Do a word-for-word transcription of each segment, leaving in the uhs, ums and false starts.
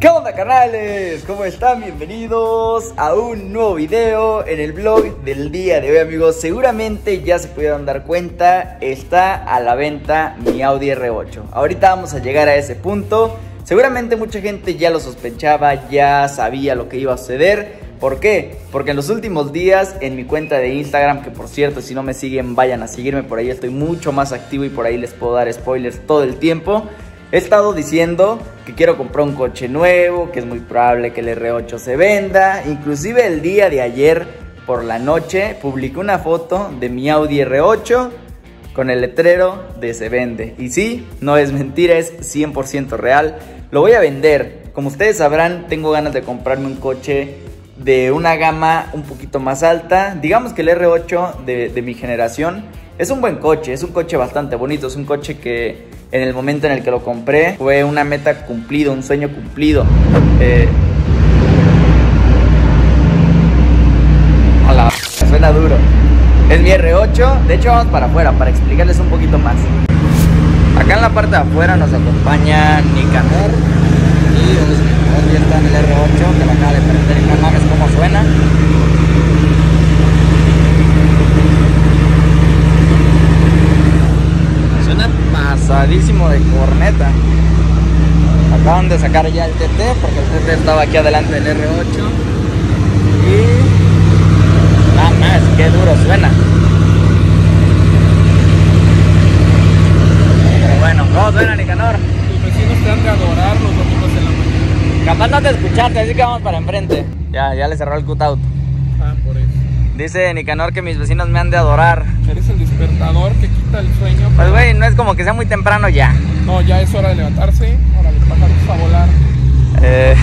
¿Qué onda, carnales? ¿Cómo están? Bienvenidos a un nuevo video en el vlog del día de hoy, amigos. Seguramente ya se pudieron dar cuenta, está a la venta mi Audi R ocho. Ahorita vamos a llegar a ese punto. Seguramente mucha gente ya lo sospechaba, ya sabía lo que iba a suceder. ¿Por qué? Porque en los últimos días en mi cuenta de Instagram, que por cierto, si no me siguen, vayan a seguirme, por ahí estoy mucho más activo y por ahí les puedo dar spoilers todo el tiempo. He estado diciendo que quiero comprar un coche nuevo, que es muy probable que el R ocho se venda. Inclusive el día de ayer por la noche publiqué una foto de mi Audi R ocho con el letrero de se vende. Y sí, no es mentira, es cien por ciento real. Lo voy a vender. Como ustedes sabrán, tengo ganas de comprarme un coche de una gama un poquito más alta. Digamos que el R ocho de, de mi generación es un buen coche, es un coche bastante bonito, es un coche que en el momento en el que lo compré fue una meta cumplida, un sueño cumplido. Eh... Hola, suena duro. Es mi R ocho, de hecho vamos para afuera para explicarles un poquito más. Acá en la parte de afuera nos acompaña Nicanor y Osby. Osby está en el R ocho, que lo acaba de prender y no mames cómo suena. Suena pasadísimo de corneta. Acaban de sacar ya el T T, porque el T T estaba aquí adelante del R ocho. Y nada más, qué duro suena. Pero bueno, ¿cómo suena, Nicanor? Tus vecinos te han de adorar los domingos en la mañana. Capaz no te escuchaste, así que vamos para enfrente. Ya, ya le cerró el cutout. Ah, por eso. Dice Nicanor que mis vecinos me han de adorar. Eres el despertador que quita el sueño. Pero... pues güey, no es como que sea muy temprano ya. No, ya es hora de levantarse. Ahora les pasamos a volar. Eh,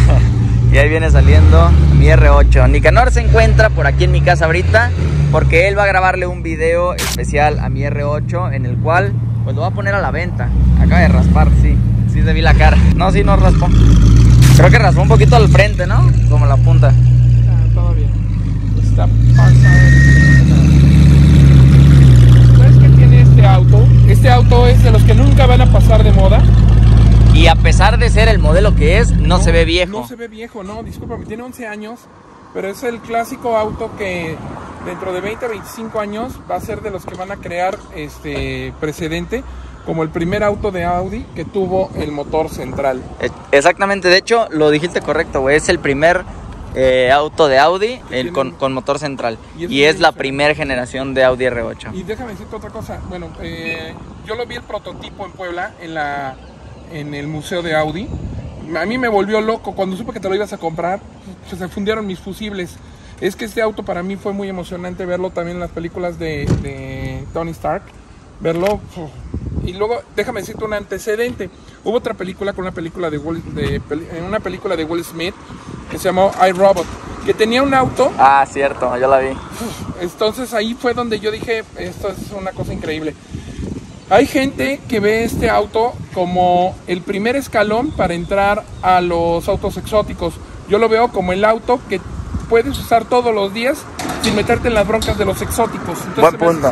y ahí viene saliendo mi R ocho. Nicanor se encuentra por aquí en mi casa ahorita, porque él va a grabarle un video especial a mi R ocho, en el cual pues lo va a poner a la venta. Acaba de raspar, sí. Sí se vi la cara. No, sí, no raspó. Creo que raspó un poquito al frente, ¿no? Como la punta. Ah, todo bien. Está pasado. ¿Sabes qué tiene este auto? Este auto es de los que nunca van a pasar de moda. Y a pesar de ser el modelo que es, no, no se ve viejo. No se ve viejo, no. Disculpa, tiene once años. Pero es el clásico auto que dentro de veinte, veinticinco años va a ser de los que van a crear este precedente, como el primer auto de Audi que tuvo el motor central. Exactamente, de hecho lo dijiste correcto, güey. Es el primer eh, auto de Audi el, con, con motor central. Y es, y es la primera generación de Audi R ocho. Y déjame decirte otra cosa. Bueno, eh, yo lo vi el prototipo en Puebla, en, la, en el museo de Audi. A mí me volvió loco cuando supe que te lo ibas a comprar. Se fundieron mis fusibles. Es que este auto para mí fue muy emocionante verlo también en las películas de, de Tony Stark. Verlo... Puf. Y luego, déjame decirte un antecedente. Hubo otra película con una película de Will, de, una película de Will Smith que se llamó iRobot, que tenía un auto. Ah, cierto, yo la vi. Entonces ahí fue donde yo dije, esto es una cosa increíble. Hay gente que ve este auto como el primer escalón para entrar a los autos exóticos. Yo lo veo como el auto que puedes usar todos los días sin meterte en las broncas de los exóticos. Entonces, buen punto.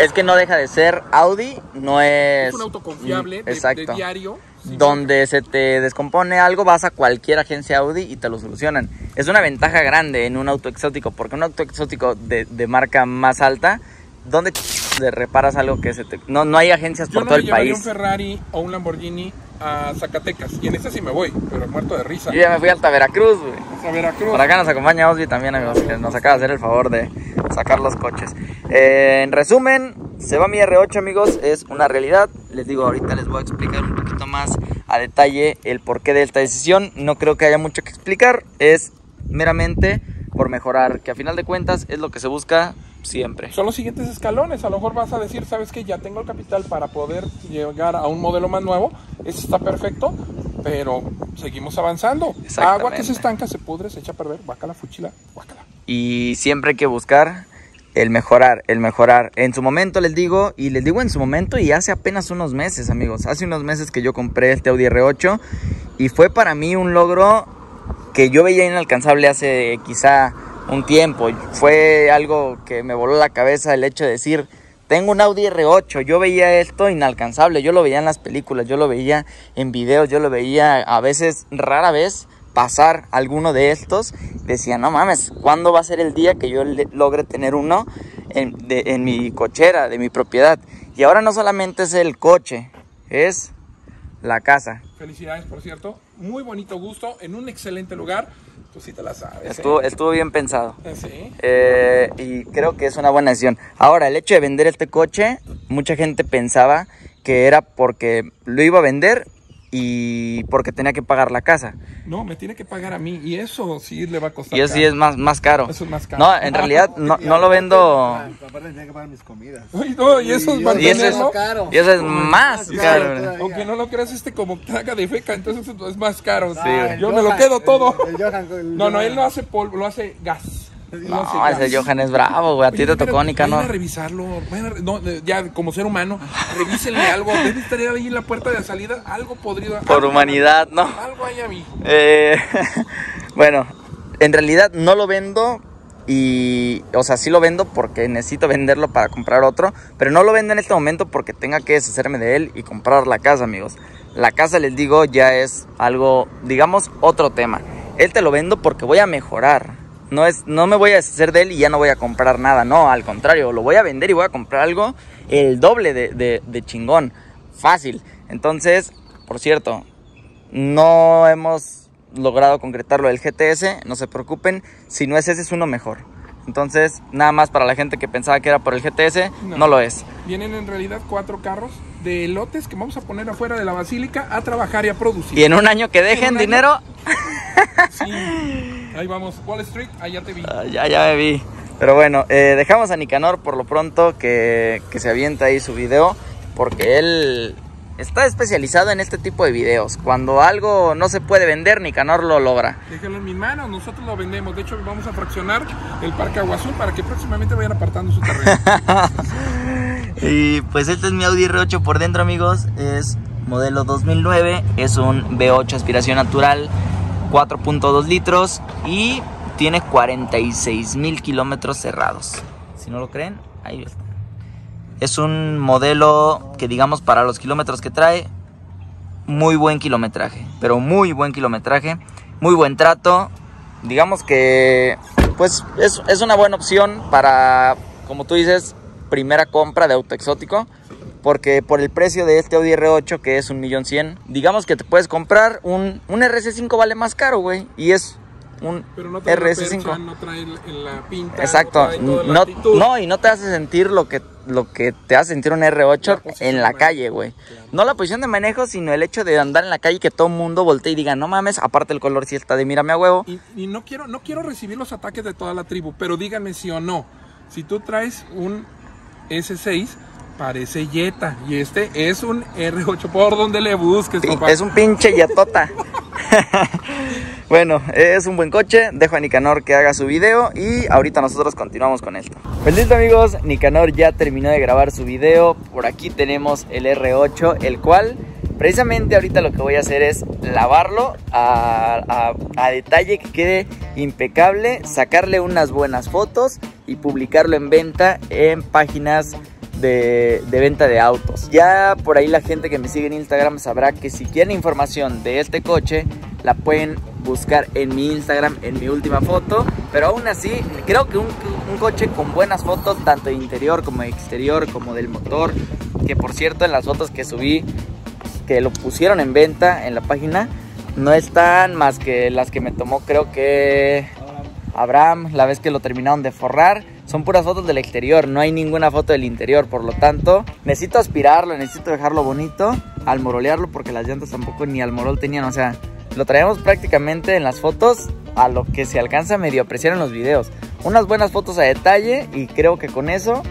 Es que no deja de ser Audi, no es... es un auto confiable, mm, exacto. De, de diario. Donde se te descompone algo, vas a cualquier agencia Audi y te lo solucionan. Es una ventaja grande en un auto exótico, porque un auto exótico de, de marca más alta, ¿dónde te reparas algo que se te...? No, no hay agencias por todo el país. Yo no me llevaría un Ferrari o un Lamborghini a Zacatecas. Y en este sí me voy, pero muerto de risa. Yo ya me fui hasta Veracruz, güey. Hasta Veracruz. Por acá nos acompaña Osby también, amigos, que nos acaba de hacer el favor de sacar los coches. Eh, en resumen, se va mi R ocho, amigos. Es una realidad. Les digo, ahorita les voy a explicar un poquito más a detalle el porqué de esta decisión. No creo que haya mucho que explicar. Es meramente por mejorar, que a final de cuentas es lo que se busca siempre. Son los siguientes escalones. A lo mejor vas a decir, sabes que ya tengo el capital para poder llegar a un modelo más nuevo. Eso está perfecto, pero seguimos avanzando. Agua que se estanca, se pudre, se echa a perder. Guácala, fuchila, guácala. Y siempre hay que buscar el mejorar, el mejorar. En su momento les digo, y les digo en su momento, y hace apenas unos meses, amigos. Hace unos meses que yo compré este Audi R ocho y fue para mí un logro que yo veía inalcanzable hace quizá un tiempo. Fue algo que me voló la cabeza el hecho de decir, tengo un Audi R ocho, yo veía esto inalcanzable, yo lo veía en las películas, yo lo veía en videos, yo lo veía a veces, rara vez, pasar alguno de estos, decía, no mames, ¿cuándo va a ser el día que yo logre tener uno en, de, en mi cochera, de mi propiedad? Y ahora no solamente es el coche, es la casa. Felicidades, por cierto, muy bonito gusto, en un excelente lugar. Tú sí te la sabes. Estuvo, ¿eh? estuvo bien pensado. ¿Sí? Eh, y creo que es una buena decisión. Ahora, el hecho de vender este coche, mucha gente pensaba que era porque lo iba a vender y porque tenía que pagar la casa. No, me tiene que pagar a mí, y eso sí le va a costar. Y eso caro. Sí es más, más caro. Eso es más caro. No, en ah, realidad no, no lo vendo. Aparte tenía que pagar mis comidas. Uy, no, y eso, y es, y eso es caro. Y eso es más, más caro. caro Aunque no lo creas, este como traga de feca, entonces es más caro. Sí, sí. Yo Johan, me lo quedo todo. El, el Johan, el no, no, él lo hace polvo, lo hace gas. No, no ese Johan es bravo, güey. A ti te tocó, Nicanor. Vayan a revisarlo. Vayan a re... no, ya como ser humano, revísenle algo. Debe estar ahí en la puerta de salida algo podrido. Por algo, humanidad, ¿no? Algo hay a mí. Eh, bueno, en realidad no lo vendo. Y, o sea, sí lo vendo porque necesito venderlo para comprar otro. Pero no lo vendo en este momento porque tenga que deshacerme de él y comprar la casa, amigos. La casa, les digo, ya es algo, digamos, otro tema. Él te lo vendo porque voy a mejorar. No, es, no me voy a deshacer de él y ya no voy a comprar nada. No, al contrario, lo voy a vender y voy a comprar algo el doble de, de, de chingón. Fácil. Entonces, por cierto, no hemos logrado concretarlo del G T S. No se preocupen, si no es ese, es uno mejor. Entonces, nada más para la gente que pensaba que era por el G T S, no, no lo es. Vienen en realidad cuatro carros de lotes que vamos a poner afuera de la basílica a trabajar y a producir. Y en un año que dejen dinero... Año... Sí. Ahí vamos, Wall Street, allá te vi. Ah, ya, ya me vi. Pero bueno, eh, dejamos a Nicanor por lo pronto que, que se avienta ahí su video, porque él está especializado en este tipo de videos. Cuando algo no se puede vender, Nicanor lo logra. Déjalo en mis manos, nosotros lo vendemos. De hecho, vamos a fraccionar el Parque Aguazul para que próximamente vayan apartando su terreno. Y pues este es mi Audi R ocho por dentro, amigos. Es modelo dos mil nueve, es un V ocho aspiración natural. cuatro punto dos litros y tiene cuarenta y seis mil kilómetros cerrados. Si no lo creen, ahí está. Es un modelo que, digamos, para los kilómetros que trae, muy buen kilometraje. Pero muy buen kilometraje, muy buen trato. Digamos que, pues, es, es una buena opción para, como tú dices, primera compra de auto exótico. Porque por el precio de este Audi R ocho, que es un millón cien mil, digamos que te puedes comprar un, un R S cinco, vale más caro, güey. Y es un Pero no trae R S cinco. Percha, no trae la pinta. Exacto. No, no, no, y no te hace sentir lo que, lo que te hace sentir un R ocho la en la calle, güey. Claro. No la posición de manejo, sino el hecho de andar en la calle y que todo el mundo voltee y diga, no mames, aparte el color sí está de mírame a huevo. Y, y no, quiero, no quiero recibir los ataques de toda la tribu, pero díganme sí o no. Si tú traes un S seis... parece Jetta, y este es un R ocho, por donde le busques, papá. Es un pinche Jettota. Bueno, es un buen coche, dejo a Nicanor que haga su video y ahorita nosotros continuamos con esto. Pues listo, amigos, Nicanor ya terminó de grabar su video. Por aquí tenemos el R ocho, el cual precisamente ahorita lo que voy a hacer es lavarlo a, a, a detalle, que quede impecable, sacarle unas buenas fotos y publicarlo en venta en páginas De, de venta de autos. Ya por ahí la gente que me sigue en Instagram sabrá que si quieren información de este coche, la pueden buscar en mi Instagram, en mi última foto. Pero aún así, creo que un, un coche con buenas fotos, tanto de interior como de exterior, como del motor, que por cierto en las fotos que subí, que lo pusieron en venta en la página, no están más que las que me tomó, creo que Abraham, la vez que lo terminaron de forrar. Son puras fotos del exterior, no hay ninguna foto del interior. Por lo tanto, necesito aspirarlo, necesito dejarlo bonito, almorolearlo, porque las llantas tampoco ni almorol tenían. O sea, lo traemos prácticamente en las fotos a lo que se alcanza a medio apreciar en los videos. Unas buenas fotos a detalle, y creo que con eso,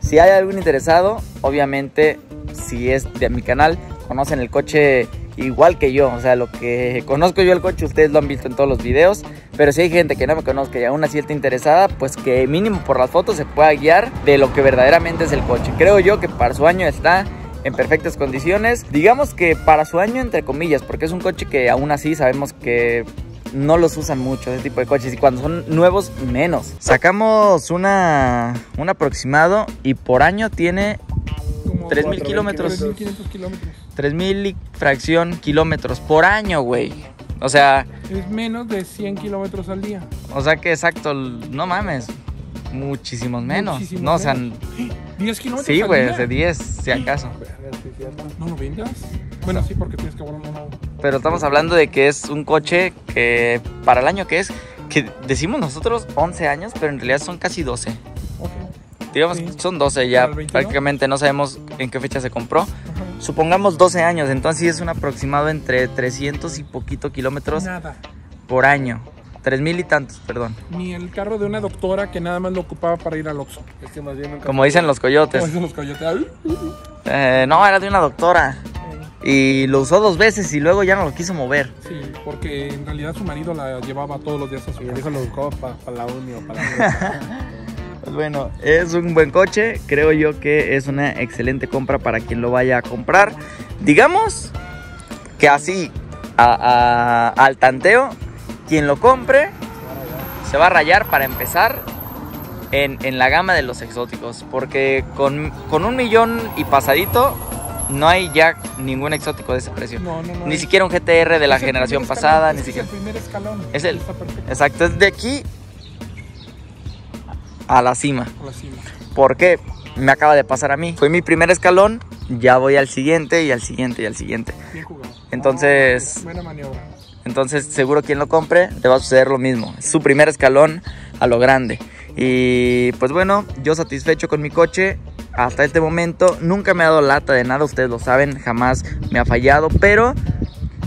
si hay algún interesado, obviamente, si es de mi canal, conocen el coche igual que yo. O sea, lo que conozco yo el coche, ustedes lo han visto en todos los videos. Pero si hay gente que no me conozca y aún así está interesada, pues que mínimo por las fotos se pueda guiar de lo que verdaderamente es el coche. Creo yo que para su año está en perfectas condiciones. Digamos que para su año, entre comillas, porque es un coche que aún así sabemos que no los usan mucho, ese tipo de coches. Y cuando son nuevos, menos. Sacamos una, un aproximado, y por año tiene tres mil kilómetros. tres mil y fracción kilómetros por año, güey. O sea... es menos de cien kilómetros al día. O sea que exacto, no mames. Muchísimos menos. Muchísimos no, menos. O sea... ¿diez kilómetros Sí, güey, de diez, si acaso. ¿No lo vendas? Bueno, sí, porque tienes que volar una... Pero estamos hablando de que es un coche que para el año que es... que decimos nosotros once años, pero en realidad son casi doce. Okay. Digamos sí. Son doce ya, prácticamente no sabemos en qué fecha se compró. Ajá. Supongamos doce años, entonces es un aproximado entre trescientos y poquito kilómetros nada. Por año. tres mil y tantos, perdón. Ni el carro de una doctora que nada más lo ocupaba para ir al Oxxo. Es que más bien como dicen los coyotes. Como dicen los coyotes. Eh, no, era de una doctora. Y lo usó dos veces y luego ya no lo quiso mover. Sí, porque en realidad su marido la llevaba todos los días a su casa. Dijo, lo buscaba para pa la uni o para la Pues bueno, es un buen coche. Creo yo que es una excelente compra para quien lo vaya a comprar. Digamos que así, a, a, al tanteo, quien lo compre se va a rayar, va a rayar para empezar en, en la gama de los exóticos. Porque con, con un millón y pasadito... no hay ya ningún exótico de ese precio. No, no, no. Ni siquiera un G T R de la generación pasada. Es el primer escalón. Es el... exacto, es de aquí a la cima. A la cima. ¿Por qué? Me acaba de pasar a mí. Fue mi primer escalón, ya voy al siguiente y al siguiente y al siguiente. Bien jugado. Entonces... buena maniobra. Entonces, seguro quien lo compre, le va a suceder lo mismo. Es su primer escalón a lo grande. Y pues bueno, yo satisfecho con mi coche. Hasta este momento nunca me ha dado lata de nada, ustedes lo saben, jamás me ha fallado, pero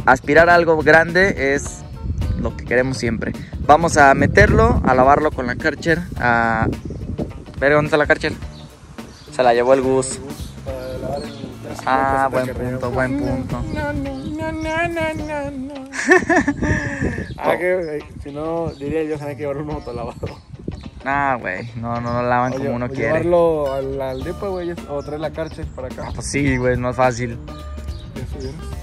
aspirar a algo grande es lo que queremos siempre. Vamos a meterlo, a lavarlo con la Kärcher, a ver dónde está la Kärcher. Se la llevó el Gus. Ah, buen punto, buen punto. Ah, que si no diría yo que llevar un autolavado. Ah, güey, no, no lo lavan o como uno quiere. Llevarlo al, al depo, güey, o traer la Kärcher para acá. Ah, pues sí, güey, es más fácil.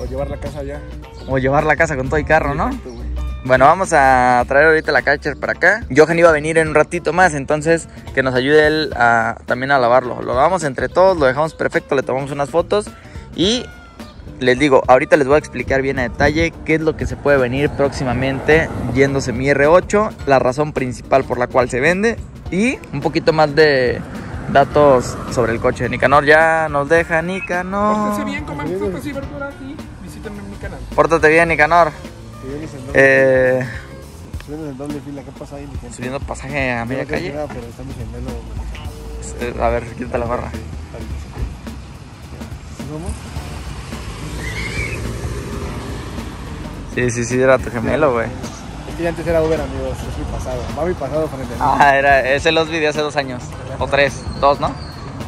O llevar la casa allá. O llevar la casa con todo y carro, ¿no? Exacto, bueno, vamos a traer ahorita la Kärcher para acá. Johan iba a venir en un ratito más, entonces que nos ayude él a, también a lavarlo. Lo lavamos entre todos, lo dejamos perfecto, le tomamos unas fotos y... les digo, ahorita les voy a explicar bien a detalle qué es lo que se puede venir próximamente yéndose mi R ocho, la razón principal por la cual se vende y un poquito más de datos sobre el coche. Nicanor ya nos deja, Nicanor. Pórtense bien, coman frutas y verduras y visítenme en mi canal. Pórtate bien, Nicanor. Eh... Subiendo el doble fila, ¿qué pasa ahí? Subiendo pasaje a media calle. A ver, quítate la barra. ¿Cómo? Sí, sí, sí, era tu gemelo, güey. Es que ya antes era Uber, amigos. Es mi pasado. Va mi pasado frente a mí. Ah, era, ese los vi de hace dos años. O tres, dos, ¿no?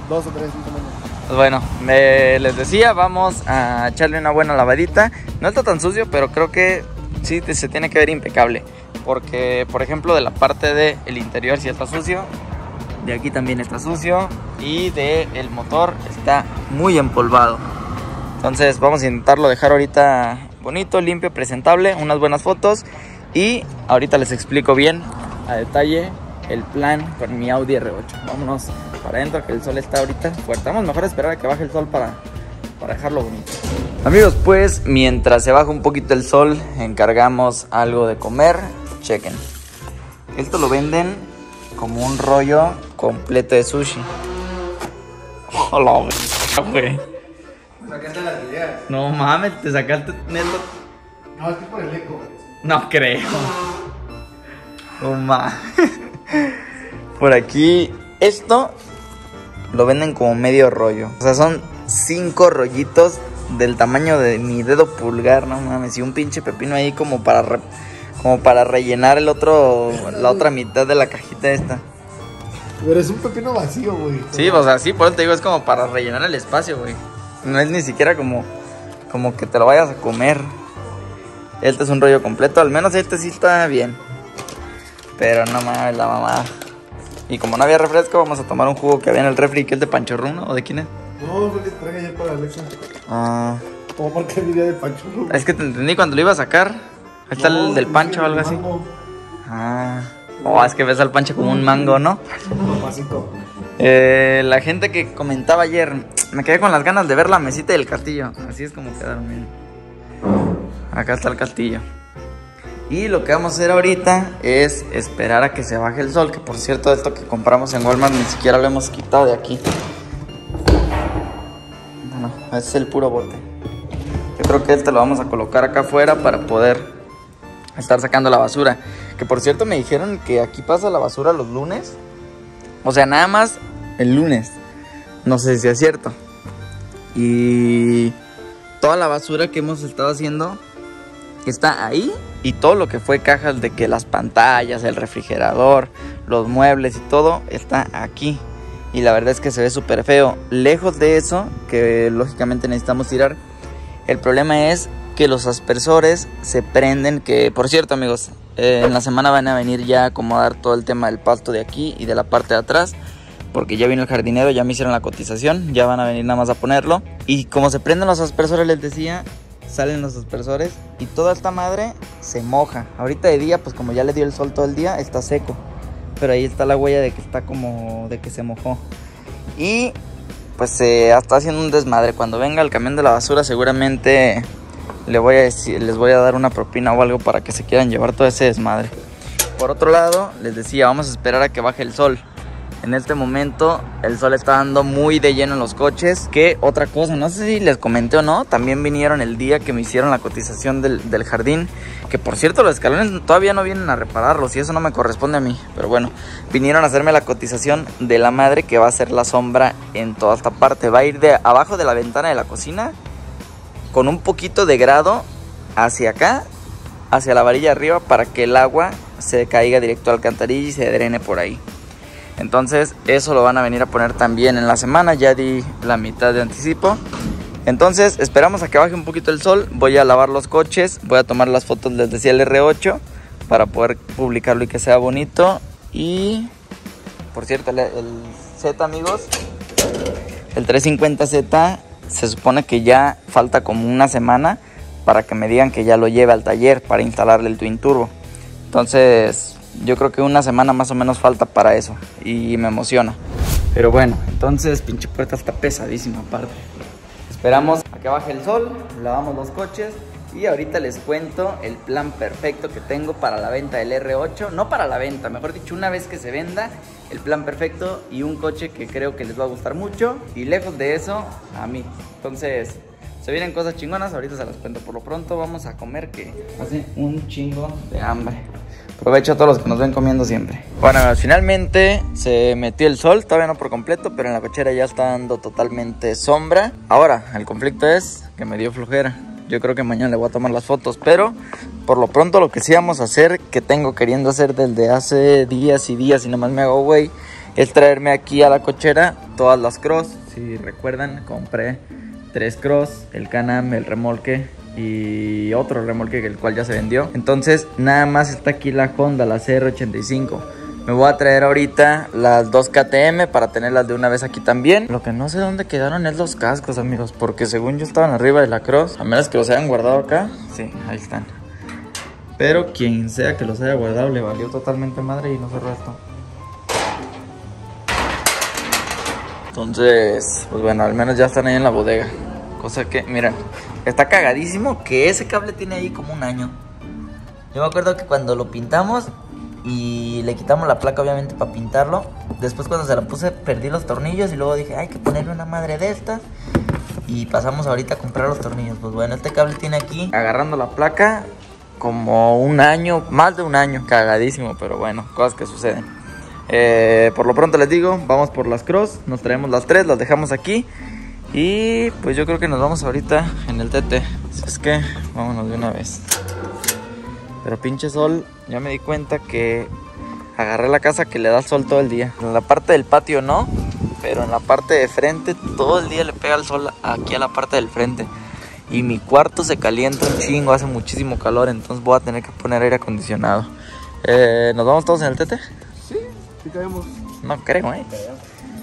Dos o tres, cinco menos. Pues bueno, eh, les decía, vamos a echarle una buena lavadita. No está tan sucio, pero creo que sí te, se tiene que ver impecable. Porque, por ejemplo, de la parte del interior sí está sucio. De aquí también está sucio. Y del motor está muy empolvado. Entonces vamos a intentarlo dejar ahorita... bonito, limpio, presentable, unas buenas fotos y ahorita les explico bien a detalle el plan con mi Audi R ocho. Vámonos para adentro que el sol está ahorita fuerte. Vamos mejor a esperar a que baje el sol para, para dejarlo bonito. Amigos, pues mientras se baja un poquito el sol encargamos algo de comer. Chequen. Esto lo venden como un rollo completo de sushi. Hola, güey. Sacaste las ideas. No mames, te sacaste. No, es que por el eco. No creo. No mames. Por aquí. Esto lo venden como medio rollo. O sea, son cinco rollitos del tamaño de mi dedo pulgar. No mames. Y un pinche pepino ahí como para re... como para rellenar el otro. La otra mitad de la cajita esta. Pero es un pepino vacío, güey. Sí, o sea, sí, por eso te digo, es como para rellenar el espacio, güey. No es ni siquiera como, como que te lo vayas a comer. Este es un rollo completo. Al menos este sí está bien. Pero no mames la mamada. Y como no había refresco, vamos a tomar un jugo que había en el refri. ¿Qué es de Pancho Rú, no? ¿O de quién es? No, fue que traje ayer para Alexa. Ah. ¿Cómo por qué diría de Pancho Rú? Es que te entendí cuando lo iba a sacar. Ahí está no, el del Pancho o algo así. Ah. Oh, es que ves al Pancho como un mango, ¿no? Pasito. Eh, la gente que comentaba ayer, me quedé con las ganas de ver la mesita y el castillo. Así es como quedaron, miren. Acá está el castillo. Y lo que vamos a hacer ahorita es esperar a que se baje el sol. Que por cierto, esto que compramos en Walmart ni siquiera lo hemos quitado de aquí. No, no, es el puro bote. Yo creo que este lo vamos a colocar acá afuera para poder estar sacando la basura. Que por cierto me dijeron que aquí pasa la basura los lunes. O sea, nada más el lunes. No sé si es cierto. Y toda la basura que hemos estado haciendo está ahí. Y todo lo que fue cajas de que las pantallas, el refrigerador, los muebles y todo está aquí. Y la verdad es que se ve súper feo. Lejos de eso, que lógicamente necesitamos tirar. El problema es que los aspersores se prenden. Que por cierto, amigos, eh, en la semana van a venir ya a acomodar todo el tema del pasto de aquí y de la parte de atrás. Porque ya vino el jardinero, ya me hicieron la cotización, ya van a venir nada más a ponerlo. Y como se prenden los aspersores, les decía, salen los aspersores y toda esta madre se moja. Ahorita de día, pues como ya le dio el sol todo el día, está seco. Pero ahí está la huella de que está como de que se mojó. Y pues se eh, está haciendo un desmadre. Cuando venga el camión de la basura seguramente le voy a decir, les voy a dar una propina o algo para que se quieran llevar todo ese desmadre. Por otro lado, les decía, vamos a esperar a que baje el sol. En este momento el sol está dando muy de lleno en los coches. Que otra cosa, no sé si les comenté o no, también vinieron el día que me hicieron la cotización del, del jardín. Que por cierto, los escalones todavía no vienen a repararlos y eso no me corresponde a mí. Pero bueno, vinieron a hacerme la cotización de la madre que va a ser la sombra en toda esta parte. Va a ir de abajo de la ventana de la cocina con un poquito de grado hacia acá, hacia la varilla arriba, para que el agua se caiga directo al alcantarilla y se drene por ahí. Entonces eso lo van a venir a poner también en la semana. Ya di la mitad de anticipo. Entonces esperamos a que baje un poquito el sol. Voy a lavar los coches, voy a tomar las fotos, les decía, el R ocho, para poder publicarlo y que sea bonito. Y por cierto, el, el Z, amigos, el trescientos cincuenta Z, se supone que ya falta como una semana para que me digan que ya lo lleve al taller para instalarle el Twin Turbo. Entonces yo creo que una semana más o menos falta para eso. Y me emociona. Pero bueno, entonces pinche puerta está pesadísima aparte. Esperamos a que baje el sol, lavamos los coches. Y ahorita les cuento el plan perfecto que tengo para la venta del R ocho. No para la venta, mejor dicho, una vez que se venda. El plan perfecto y un coche que creo que les va a gustar mucho. Y lejos de eso, a mí. Entonces, se vienen cosas chingonas, ahorita se las cuento. Por lo pronto vamos a comer, que hace un chingo de hambre. Aprovecho a todos los que nos ven comiendo siempre. Bueno, finalmente se metió el sol, todavía no por completo, pero en la cochera ya está dando totalmente sombra. Ahora, el conflicto es que me dio flojera. Yo creo que mañana le voy a tomar las fotos, pero por lo pronto lo que sí vamos a hacer, que tengo queriendo hacer desde hace días y días y nomás me hago güey, es traerme aquí a la cochera todas las cross. Si recuerdan, compré tres cross, el Can-Am, el remolque y otro remolque, el cual ya se vendió. Entonces nada más está aquí la Honda, la C R ochenta y cinco. Me voy a traer ahorita las dos K T M para tenerlas de una vez aquí también. Lo que no sé dónde quedaron es los cascos, amigos, porque según yo estaban arriba de la cross. A menos que los hayan guardado acá. Sí, ahí están. Pero quien sea que los haya guardado le valió totalmente madre y no cerró esto. Entonces, pues bueno, al menos ya están ahí en la bodega. Cosa que, miren, está cagadísimo que ese cable tiene ahí como un año. Yo me acuerdo que cuando lo pintamos y le quitamos la placa obviamente para pintarlo, después cuando se la puse perdí los tornillos y luego dije, hay que ponerle una madre de estas. Y pasamos ahorita a comprar los tornillos. Pues bueno, este cable tiene aquí, agarrando la placa, como un año, más de un año. Cagadísimo, pero bueno, cosas que suceden. eh, Por lo pronto les digo, vamos por las cross, nos traemos las tres, las dejamos aquí. Y pues yo creo que nos vamos ahorita en el T T. Es que vámonos de una vez. Pero pinche sol, ya me di cuenta que agarré la casa que le da sol todo el día. En la parte del patio no, pero en la parte de frente todo el día le pega el sol aquí a la parte del frente. Y mi cuarto se calienta un chingo, hace muchísimo calor, entonces voy a tener que poner aire acondicionado. eh, ¿Nos vamos todos en el T T? Sí, sí caemos. No creo, eh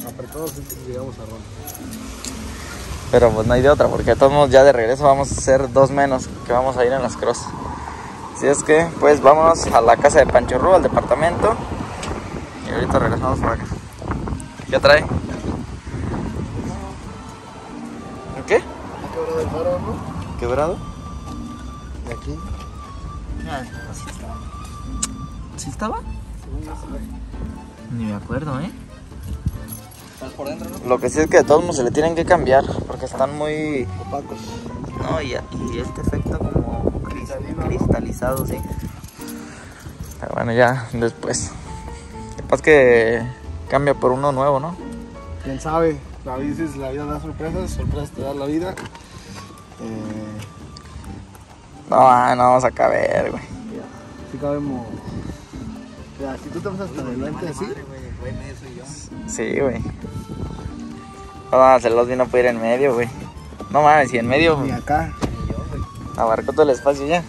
apretados llegamos a Ron. Pero pues no hay de otra, porque de todos modos ya de regreso vamos a ser dos menos que vamos a ir en las cross. Así es que pues vamos a la casa de Pancho Rú, al departamento. Y ahorita regresamos por acá. ¿Qué trae? ¿Qué? ¿Ha quebrado el faro, no? ¿Quebrado? ¿De aquí? Ah, así está. ¿Sí estaba? Ni me acuerdo, ¿eh? Por dentro, ¿no? Lo que sí es que de todos modos se le tienen que cambiar porque están muy opacos. No, y, y este efecto como cristalizado, cristalizado, sí. Pero bueno, ya después. Capaz que cambia por uno nuevo, ¿no? Quién sabe, la vida, la vida da sorpresas, sorpresas te da la vida. Eh... No, no vamos a caber, güey. Sí cabemos. Ya, si tú te vas hasta adelante así. Sí, güey. Ah, se los vino a poder ir en medio, güey. No mames, si en medio. Ni acá. Abarcó todo el espacio ya.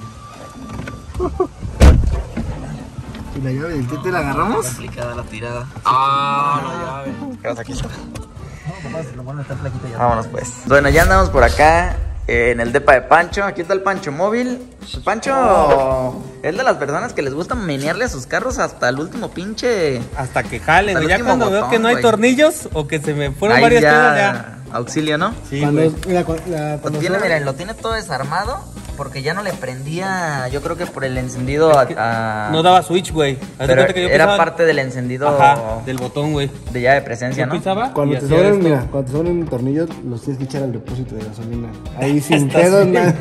¿Y la llave del T T la agarramos? Complicada la tirada. Ah, la llave. Quédate aquí. No, papá, lo bueno está flaquito ya. Vámonos pues. Bueno, ya andamos por acá. En el depa de Pancho, aquí está el Pancho móvil. Pancho es de las personas que les gusta menearle a sus carros hasta el último pinche. Hasta que jalen, hasta ya cuando botón, veo que no hay wey. tornillos o que se me fueron varias cosas ya. Auxilio, ¿no? Sí, cuando, mira, la, cuando lo tiene, mira, lo tiene todo desarmado porque ya no le prendía, yo creo que por el encendido es que a, a... No daba switch, güey. Era pensaba... parte del encendido. Ajá, del botón, güey. De ya de presencia, ¿no? Cuando te sobren, mira, cuando te sobren tornillos, los tienes que echar al depósito de gasolina. Ahí sin pedos, na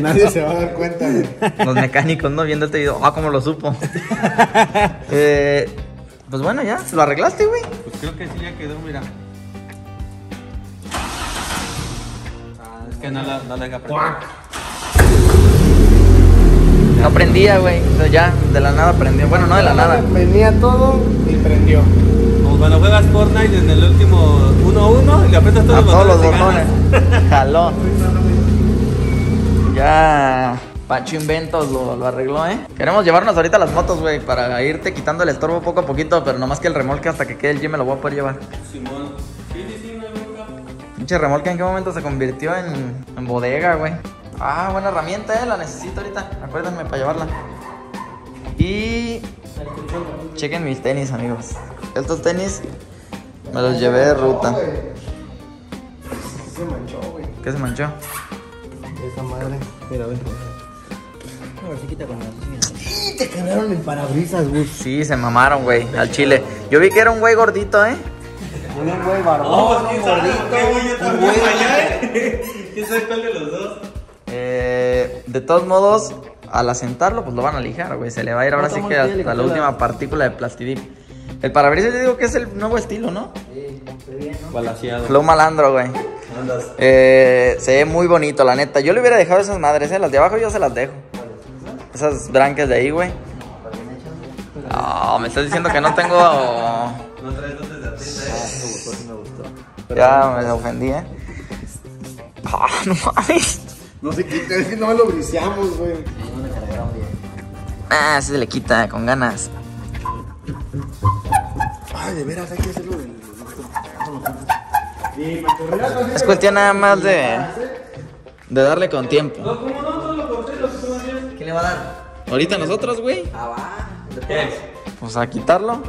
nadie se va a dar cuenta, güey. Los mecánicos, ¿no? Viendo este video, ah, como lo supo. eh, pues bueno, ya, ¿lo arreglaste, güey? Pues creo que sí, ya quedó, mira. Ah, es que no la, no la haga prender. No prendía, güey, entonces ya, de la nada prendió. Bueno, no de la nada. Prendía todo y prendió. Como cuando juegas Fortnite en el último uno uno y le aprietas todos, todos los botones. Jalón. Ya, Pancho Inventos lo, lo arregló, ¿eh? Queremos llevarnos ahorita las motos, güey, para irte quitando el estorbo poco a poquito, pero nomás que el remolque hasta que quede el G me lo voy a poder llevar. Simón, ¿qué dice una boca? Pinche remolque, ¿en qué momento se convirtió en, en bodega, güey? Ah, buena herramienta, eh, la necesito ahorita. Acuérdenme para llevarla. Y chequen mis tenis, amigos. Estos tenis me los llevé de ruta. Se manchó, güey. ¿Qué se manchó? Esa madre. Mira, ven. No, se quita con la cocina. Sí, te quedaron en parabrisas, güey. Sí, se mamaron, güey, al chile. Yo vi que era un güey gordito, eh. Un güey barbón, un gordito, un güey. ¿Quién sabe cuál de los dos? Eh, de todos modos, al asentarlo, pues lo van a lijar, güey. Se le va a ir ahora sí que hasta la última partícula de plastidip. El parabrisas, te digo que es el nuevo estilo, ¿no? Sí, bien, ¿no? Balaseado. Flow malandro, güey. Eh, se ve muy bonito, la neta. Yo le hubiera dejado esas madres, ¿eh? Las de abajo yo se las dejo. Esas branques de ahí, güey. No, me estás diciendo que no tengo. No traes dotes de artista, me gustó, me gustó. Ya me ofendí, ¿eh? Ah, no mames. No se quita, es que no lo briseamos, güey. Ah, sí se le quita, con ganas. Ay, de veras, hay que hacerlo del... Es cuestión nada más de... De darle con tiempo. No, como no, no lo corté, lo que tú hacías. ¿Qué le va a dar? Ahorita nosotros, güey. Ah, va. ¿Qué? Pues a quitarlo.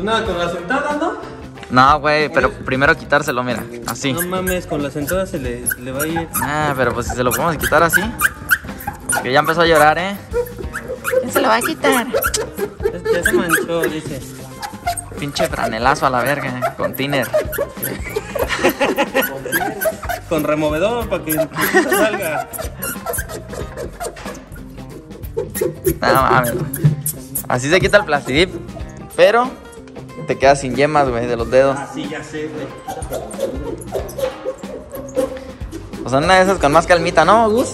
Nada, con la sentada, ¿no? No, güey, pero primero quitárselo, mira, así. No mames, con la sentada se le, se le va a ir. Ah, pero pues si se lo podemos quitar así. Porque ya empezó a llorar, ¿eh? ¿Quién se lo va a quitar? Ya se manchó, dice. Pinche franelazo a la verga, ¿eh? Con tiner. Con removedor para que salga. No mames. Así se quita el plastidip, pero... Te quedas sin yemas, güey, de los dedos. Así ya sé, güey. O sea, una de esas con más calmita, ¿no, Gus?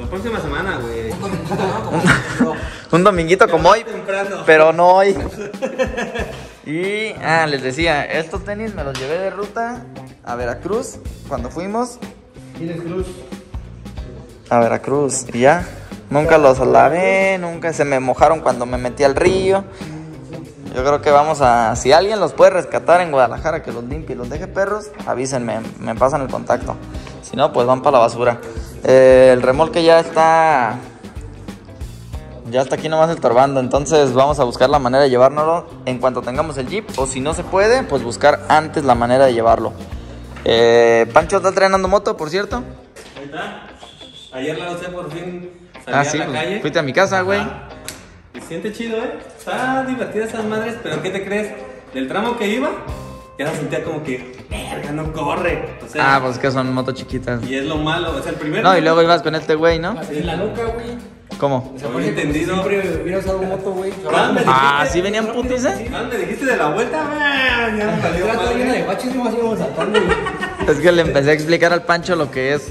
La próxima semana, güey. Un, un dominguito como hoy, temprano. Pero no hoy. Y, ah, les decía, estos tenis me los llevé de ruta a Veracruz cuando fuimos. Cruz. A Veracruz, y ya. Nunca los lavé, nunca se me mojaron cuando me metí al río. Yo creo que vamos a... Si alguien los puede rescatar en Guadalajara, que los limpie y los deje perros, avísenme, me pasan el contacto. Si no, pues van para la basura. Eh, el remolque ya está... Ya está aquí nomás estorbando, entonces vamos a buscar la manera de llevárnoslo en cuanto tengamos el Jeep. O si no se puede, pues buscar antes la manera de llevarlo. Eh, Pancho está entrenando moto, por cierto. Ahí está. Ayer la usé por fin. Salí ah, sí, a la pues, calle. Fuiste a mi casa, güey. Se siente chido, ¿eh? Está divertida esas madres, pero ¿qué te crees? Del tramo que iba, ya se sentía como que, verga, no corre. O sea, ah, pues que son motos chiquitas. Y es lo malo, o sea, el primero. No, y luego ibas con este güey, ¿no? Así la loca, güey. ¿Cómo? O sea, por entendido. Siempre hubiera usado moto, güey. Ah, ¿sí venían putis, eh? ¿Dónde dijiste de la vuelta? Ya me salió mal. Es que le empecé a explicar al Pancho lo que es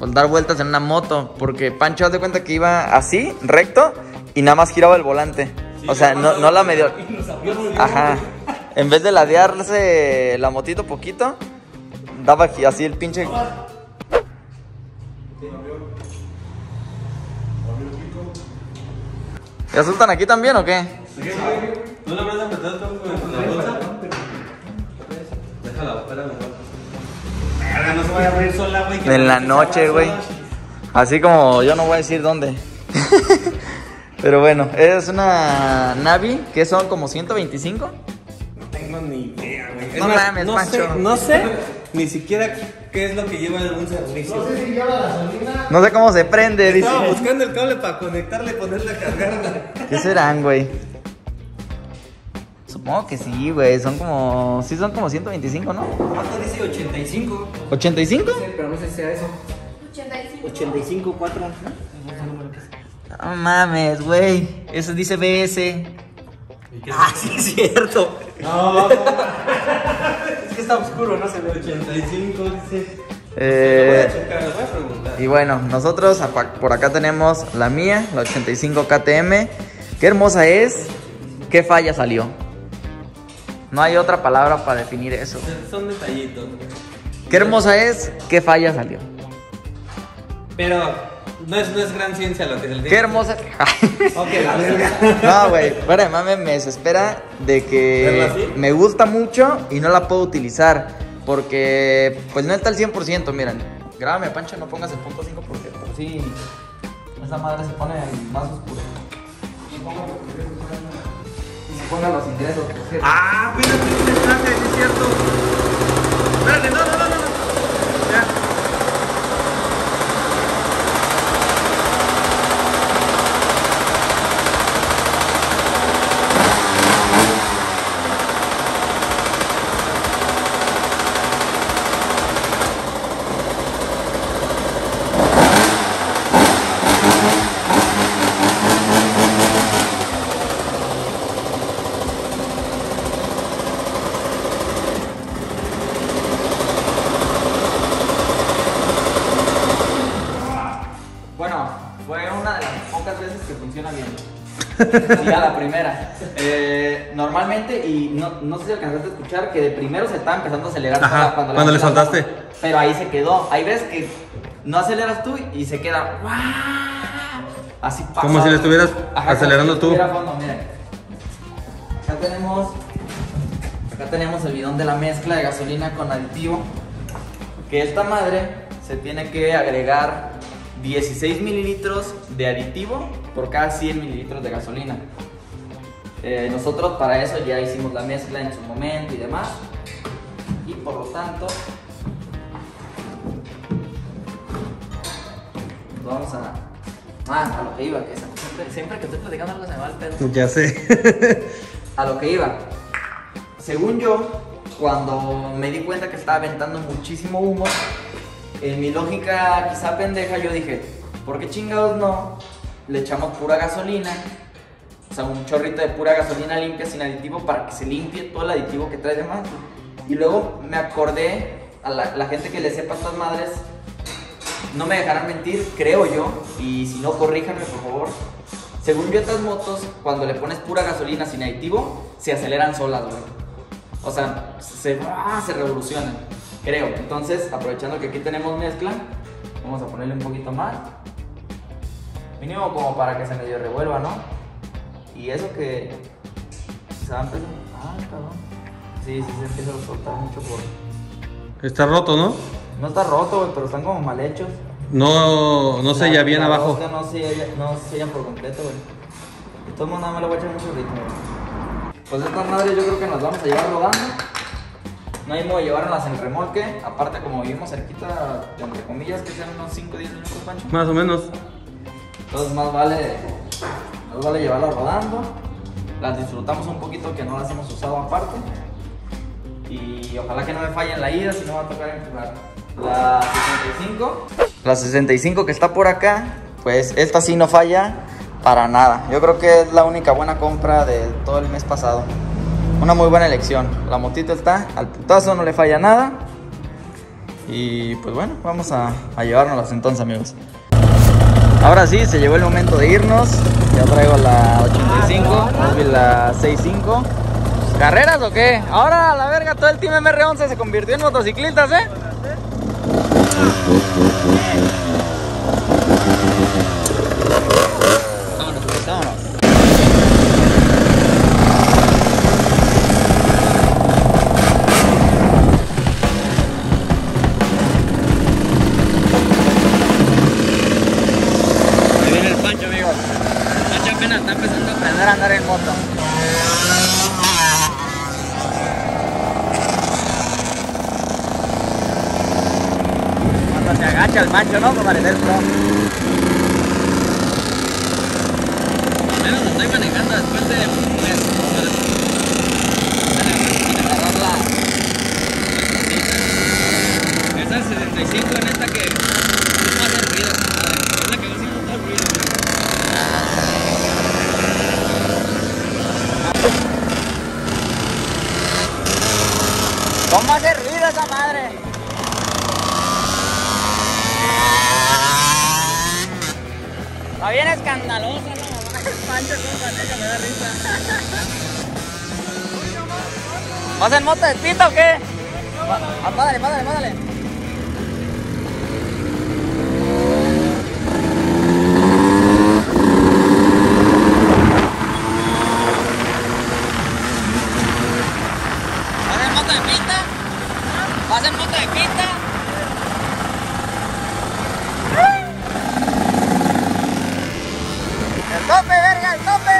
pues, dar vueltas en una moto. Porque Pancho, haz de cuenta que iba así, recto, y nada más giraba el volante. O sea, no, no la medio. Ajá. En vez de ladearse la motito poquito, daba aquí así el pinche. ¿Ya sueltan aquí también o qué? ¿No la habrás apretado todo con la bolsa? Déjala, espérame. Verga, no se vaya a abrir sola, güey. En la noche, güey. Así como yo no voy a decir dónde. Pero bueno, es una Navi que son como ciento veinticinco. No tengo ni idea, güey. No mames, Pancho. No sé ni siquiera qué es lo que lleva en algún servicio. No sé si lleva gasolina. No sé cómo se prende, dice. Estaba buscando el cable para conectarle y ponerle a cargarla. ¿Qué serán, güey? Supongo que sí, güey. Son como... Sí son como ciento veinticinco, ¿no? ¿Cuánto dice ochenta y cinco? ¿ochenta y cinco? No sé, pero no sé si sea eso. ochenta y cinco. ochenta y cinco, cuatro. No mames, güey. Eso dice B S. Ah, sí es cierto. No, no. Es que está oscuro, no se ve. ochenta y cinco, dice. Eh, sí, lo voy a checar, lo voy a preguntar. Y bueno, nosotros por acá tenemos la mía, la ochenta y cinco K T M. Qué hermosa es. Qué falla salió. No hay otra palabra para definir eso. Son detallitos. Qué hermosa es. Qué falla salió. Pero... No es, no es gran ciencia lo que es el día. ¡Qué hermosa! Ok, la verga. No, güey. Bueno, además me, me desespera de que me gusta mucho y no la puedo utilizar. Porque, pues no está al cien por ciento, miren. Grábame, Pancho, no pongas el punto cinco porque por si sí, esa madre se pone más oscura. Y se pongan los ingresos, por cierto. ¡Ah! Cuídate, un desastre, sí es cierto. Espérate, no, no, no, no. Ya. Y a la primera eh, normalmente, y no, no sé si alcanzaste a escuchar que de primero se estaba empezando a acelerar. Ajá, cuando, cuando le soltaste la, pero ahí se quedó. Ahí ves que no aceleras tú y se queda así pasado. Como si le estuvieras, ajá, acelerando si tú estuviera fondo. Miren, acá tenemos acá tenemos el bidón de la mezcla de gasolina con aditivo, que esta madre se tiene que agregar dieciséis mililitros de aditivo por cada cien mililitros de gasolina. Eh, nosotros para eso ya hicimos la mezcla en su momento y demás. Y por lo tanto, vamos a... Ah, a lo que iba, que siempre, siempre que estoy platicando algo se me va el pedo. Ya sé. A lo que iba. Según yo, cuando me di cuenta que estaba aventando muchísimo humo, en mi lógica quizá pendeja, yo dije, ¿por qué chingados no le echamos pura gasolina? O sea, un chorrito de pura gasolina limpia sin aditivo para que se limpie todo el aditivo que trae de más. Y luego me acordé, a la, la gente que le sepa a estas madres, no me dejarán mentir, creo yo, y si no, corríjanme por favor. Según yo, estas motos, cuando le pones pura gasolina sin aditivo, se aceleran solas, güey. O sea, se, se revolucionan. Creo, entonces aprovechando que aquí tenemos mezcla, vamos a ponerle un poquito más. Mínimo como para que se medio revuelva, ¿no? Y eso que se va a empezar... Ah, cabrón. Sí, sí, se empieza a soltar mucho por... Está roto, ¿no? No está roto, güey, pero están como mal hechos. No, no sella bien abajo. No sellan no sella por completo, güey. De todos modos, nada más le voy a echar mucho ritmo, güey. Pues estas madres yo creo que nos vamos a llevar rodando. No hay modo de llevarlas en remolque, aparte como vivimos cerquita, entre comillas, que sean unos cinco o diez minutos, Pancho. Más o menos. Entonces más vale, nos vale llevarlas rodando, las disfrutamos un poquito que no las hemos usado aparte y ojalá que no me falle en la ida, si no va a tocar empujar. La sesenta y cinco, la sesenta y cinco que está por acá, pues esta sí no falla para nada. Yo creo que es la única buena compra de todo el mes pasado. Una muy buena elección. La motito está al putazo, no le falla nada. Y pues bueno, vamos a, a llevárnoslas entonces, amigos. Ahora sí, se llegó el momento de irnos. Ya traigo la ochenta y cinco, Osby la sesenta y cinco. ¿Carreras o qué? Ahora a la verga, todo el Team M R once se convirtió en motociclistas, ¿eh? Vámonos, pues, vámonos. Ahí viene el Pancho, amigos. Pancho apenas está empezando a aprender a andar en moto. Se agacha el macho, ¿no? Para parecer pro. Al menos lo estoy manejando después de un mes. Esa es setenta y cinco, en esta que no hace ruido. Es la que no hace mucho ruido. ¿Cómo hace ruido esa madre? Está bien escandalosa la mamá del Pancho, como paneca, me da risa. ¿Vas en moto de pita o qué? Ah, pádale, pádale, pádale. ¿Vas en moto de pita? ¿Vas en moto de pita? ¡Tope, verga, al tope!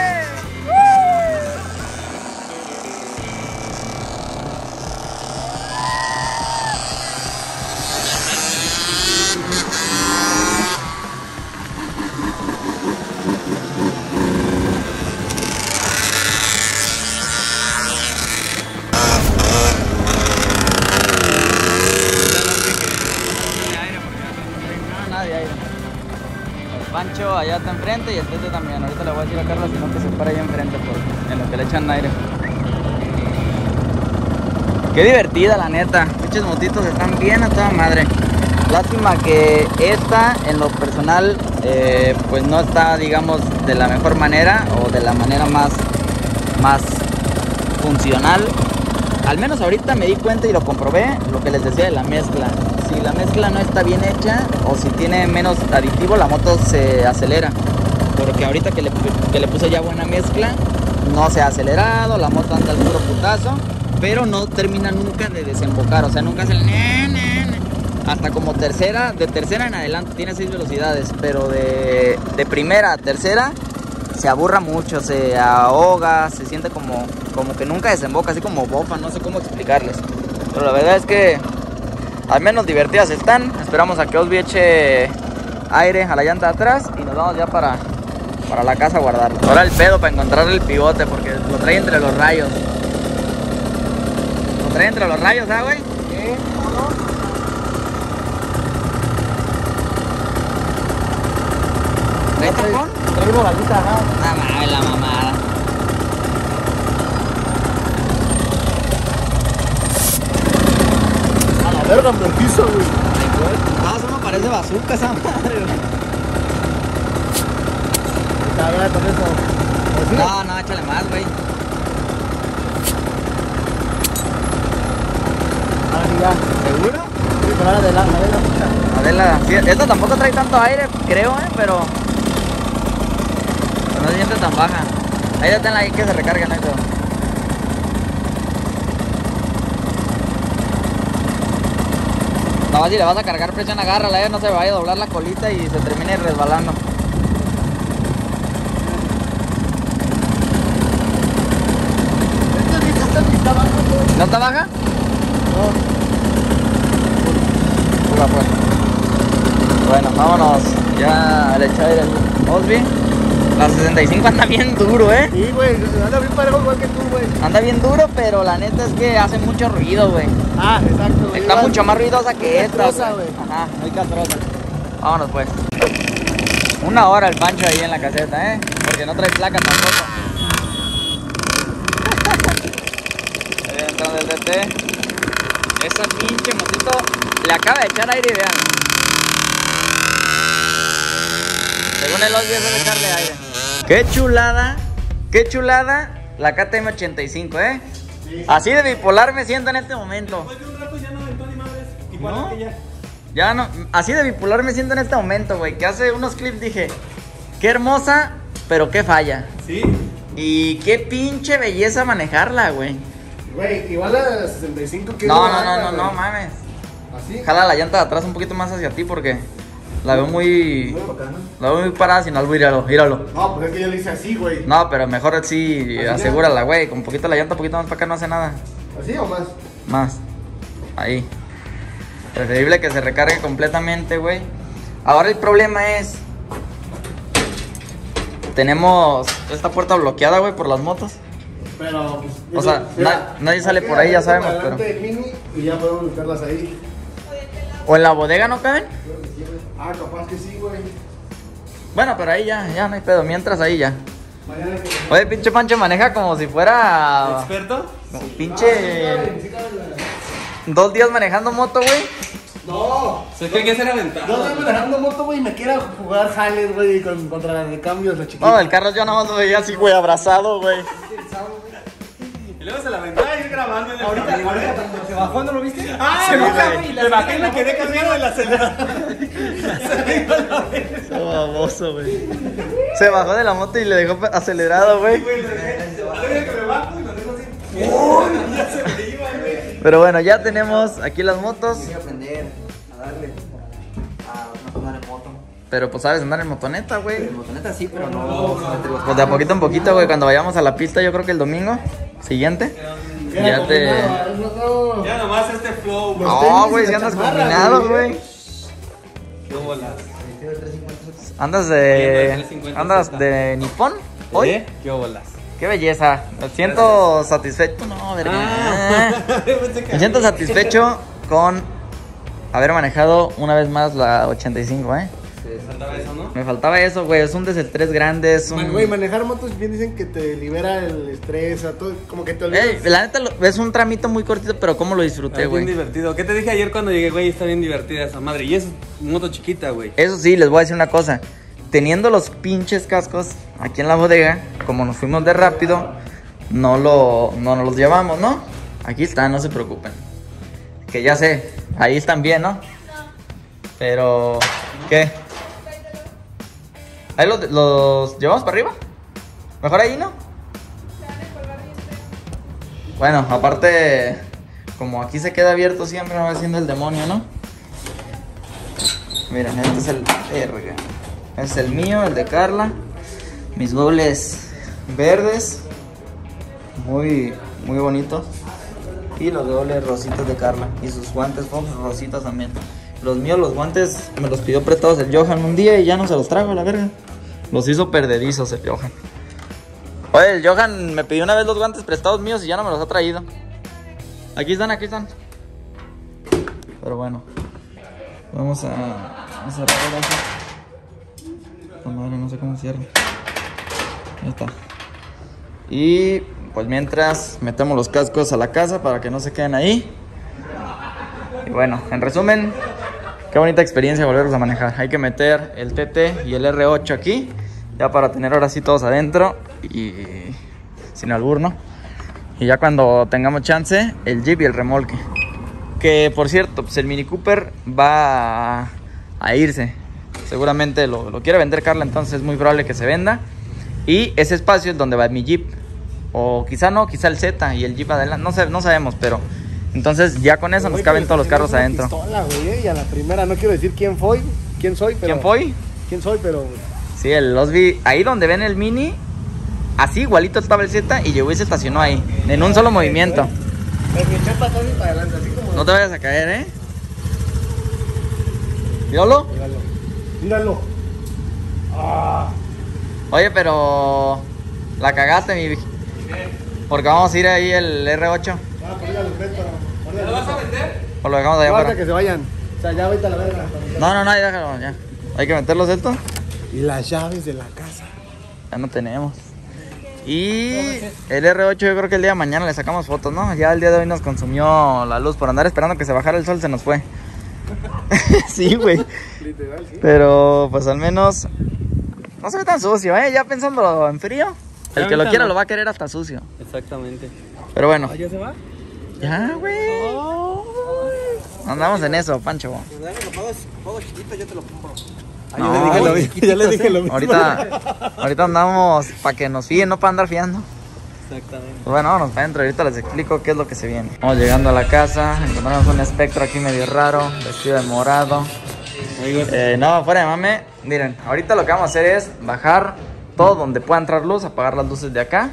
Pancho allá está enfrente y el T T también. Ahorita le voy a decir a Carla si no que se para allá enfrente por, en lo que le echan aire. Qué divertida la neta, muchos motitos están bien a toda madre. Lástima que esta en lo personal eh, pues no está, digamos, de la mejor manera o de la manera más, más funcional. Al menos ahorita me di cuenta y lo comprobé, lo que les decía de la mezcla. Si la mezcla no está bien hecha o si tiene menos aditivo, la moto se acelera. Porque ahorita que le, que le puse ya buena mezcla, no se ha acelerado, la moto anda al puro putazo, pero no termina nunca de desembocar, o sea, nunca es el ne, ne, ne. Hasta como tercera, de tercera en adelante tiene seis velocidades, pero de, de primera a tercera se aburra mucho, se ahoga, se siente como, como que nunca desemboca, así como bofa, no sé cómo explicarles. Pero la verdad es que al menos divertidas están. Esperamos a que Osby eche aire a la llanta atrás y nos vamos ya para, para la casa a guardarlo. Ahora el pedo para encontrar el pivote porque lo trae entre los rayos. Lo trae entre los rayos, ¿ah, güey? Sí, ¿cómo no? ¿Trae tapón? Trae voladita, ¿no? Nada, la mamada. Verga, blanquiza, güey. Ah, eso me parece bazooka esa madre, güey. No, no, échale más, güey. A ver, ya. ¿Seguro? Sí, pero ahora de la, de la, de la. Sí, esta tampoco trae tanto aire, creo, eh, pero... pero no se siente tan baja. Ahí ya tenla ahí que se recarguen, ¿no? No, si le vas a cargar presión, agárrala, ya no se vaya a doblar la colita y se termine resbalando. ¿No está baja? No. Pura, pues. Bueno, vámonos ya al echar el Osby. La sesenta y cinco anda bien duro, ¿eh? Sí, güey, anda bien parejo igual que tú, güey. Anda bien duro, pero la neta es que hace mucho ruido, güey. Ah, exacto, güey. Está igual mucho más ruidosa que esta, güey. Ajá, muy castrosa. Vámonos, pues. Una hora el Pancho ahí en la caseta, ¿eh? Porque no trae placa tampoco. Ahí viene entrando el T T. Esa pinche motito le acaba de echar aire, vean. Según el Osby es de echarle aire. ¡Qué chulada! ¡Qué chulada! La K T M ochenta y cinco, ¿eh? Sí. Así de bipolar me siento en este momento. Después de un rato ya no aventó ni madres. Igual ¿no? Que ya. Ya no. Así de bipolar me siento en este momento, güey. Que hace unos clips dije, qué hermosa, pero qué falla. Sí. Y qué pinche belleza manejarla, güey. Güey, igual a la sesenta y cinco que... No, no, no, no, no, no mames. Así. Jala la llanta de atrás un poquito más hacia ti porque... La veo muy... muy bacana. La veo muy parada sin algo, íralo, íralo. No, pues es que yo le hice así, güey. No, pero mejor sí, así asegúrala, güey. Con poquito la llanta, un poquito más para acá no hace nada. ¿Así o más? Más. Ahí. Preferible que se recargue completamente, güey. Ahora el problema es... Tenemos esta puerta bloqueada, güey, por las motos. Pero... Pues, o sea, na nadie sale por ahí, ya sabemos, pero... Mini y ya podemos buscarlas ahí. ¿O en la bodega no caben? Ah, capaz que sí, güey. Bueno, pero ahí ya, ya no hay pedo. Mientras ahí ya. Oye, pinche Pancho maneja como si fuera... ¿Experto? Como sí. Pinche... Ah, sí, sí, sí, sí, sí. Dos días manejando moto, güey. No. Se tiene que hacer aventado. Dos días manejando moto, güey, y me quiera jugar jales, güey, con, contra los cambios, la chiquita. No, el carro yo nada más lo veía así, güey, abrazado, güey. Y luego se la aventaba y grabando en el ahorita, camino, ahorita, ¿se bajó? ¿No lo viste? Ah, se bajó. Me bajé y me quedé cambiando de la celda. Baboso, güey. Se bajó de la moto y le dejó acelerado, güey. Pero bueno, ya tenemos aquí las motos. Quiero aprender a darle, a no andar en moto. Pero pues sabes andar en motoneta, güey. En motoneta sí, pero no. Pues de a poquito en poquito, güey. Cuando vayamos a la pista, yo creo que el domingo siguiente. Ya te... Ya nomás este flow, güey. No, güey, si andas combinado, güey. ¿Andas de andas de nipón hoy? ¿Eh? ¿Qué bolas? ¡Qué belleza! Me siento satisfecho. No, verga. Ah. Me siento satisfecho con haber manejado una vez más la ochenta y cinco, ¿eh? Sí, me faltaba eso, ¿no? Me faltaba eso, güey. Es un desestrés grande. Es un... Güey, manejar motos bien dicen que te libera el estrés. A todo, como que te olvidas. Ey, la neta, es un tramito muy cortito, pero cómo lo disfruté, güey. Es bien divertido. ¿Qué te dije ayer cuando llegué, güey? Está bien divertida esa madre. Y es moto chiquita, güey. Eso sí, les voy a decir una cosa. Teniendo los pinches cascos aquí en la bodega, como nos fuimos de rápido, no, lo, no nos los llevamos, ¿no? Aquí están, no se preocupen. Que ya sé, ahí están bien, ¿no? Pero, ¿qué? ¿Ahí los, los llevamos para arriba? ¿Mejor ahí, no? Bueno, aparte, como aquí se queda abierto siempre, no va siendo el demonio, ¿no? Mira, este es el R. Es el mío, el de Carla. Mis gobles verdes. Muy, muy bonitos. Y los gobles rositas de Carla. Y sus guantes Fox rositas también. Los míos, los guantes, me los pidió prestados el Johan un día y ya no se los trajo, la verga. Los hizo perderizos el Johan. Oye, el Johan me pidió una vez los guantes prestados míos y ya no me los ha traído. Aquí están, aquí están. Pero bueno. Vamos a, a cerrar eso. Esta madre, no sé cómo cierra. Ya está. Y pues mientras metemos los cascos a la casa para que no se queden ahí. Y bueno, en resumen, qué bonita experiencia volverlos a manejar. Hay que meter el T T y el R ocho aquí, ya para tener ahora sí todos adentro y sin albur, ¿no? Y ya cuando tengamos chance, el Jeep y el remolque. Que por cierto, pues el Mini Cooper va a, a irse. Seguramente lo, lo quiere vender Carla, entonces es muy probable que se venda. Y ese espacio es donde va mi Jeep. O quizá no, quizá el Z y el Jeep adelante, no, sé, no sabemos, pero... Entonces ya con eso nos caben todos los carros adentro. Pistola, güey, y a la primera, no quiero decir quién fue, quién soy, pero... ¿Quién fue? ¿Quién soy, pero...? Sí, el Osby, ahí donde ven el Mini, así igualito estaba el Z y llegó y se estacionó ahí, en un solo movimiento. No te vayas a caer, ¿eh? Míralo. Míralo. Míralo. Ah. Oye, pero la cagaste, mi... Porque vamos a ir ahí el R ocho. Ah, ponle al respeto. ¿Lo vas a meter? O lo dejamos allá afuera. Guarda que se vayan. O sea, ya vete a la verga. No, no, no, ya déjalo, ya. Hay que meterlos esto. Y las llaves de la casa. Ya no tenemos. Y el R ocho yo creo que el día de mañana le sacamos fotos, ¿no? Ya el día de hoy nos consumió la luz. Por andar esperando que se bajara el sol se nos fue. Sí, güey. Literal, sí. Pero pues al menos no se ve tan sucio, ¿eh? Ya pensándolo en frío. El ya que lo quiera no. lo va a querer hasta sucio. Exactamente. Pero bueno. ¿Ya se va? Ya, güey. Oh, andamos en eso, Pancho. Si me lo pago, pago chiquito, yo te lo compro. Ah, no, yo le dije lo, ya le dije lo mismo. Ahorita, ahorita andamos para que nos fíen, no para andar fiando. Exactamente. Pues bueno, vámonos para adentro. Ahorita les explico qué es lo que se viene. Vamos llegando a la casa. Encontramos un espectro aquí medio raro, vestido de morado. Eh, no, fuera de mame. Miren, ahorita lo que vamos a hacer es bajar todo donde pueda entrar luz, apagar las luces de acá